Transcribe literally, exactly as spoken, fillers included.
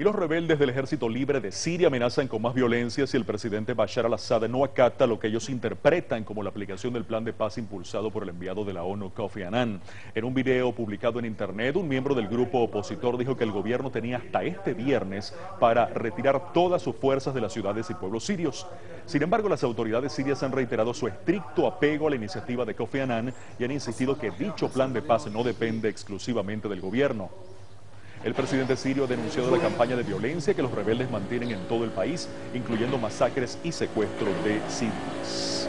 Y los rebeldes del Ejército Libre de Siria amenazan con más violencia si el presidente Bashar al-Assad no acata lo que ellos interpretan como la aplicación del plan de paz impulsado por el enviado de la ONU, Kofi Annan. En un video publicado en Internet, un miembro del grupo opositor dijo que el gobierno tenía hasta este viernes para retirar todas sus fuerzas de las ciudades y pueblos sirios. Sin embargo, las autoridades sirias han reiterado su estricto apego a la iniciativa de Kofi Annan y han insistido que dicho plan de paz no depende exclusivamente del gobierno. El presidente sirio ha denunciado la campaña de violencia que los rebeldes mantienen en todo el país, incluyendo masacres y secuestros de civiles.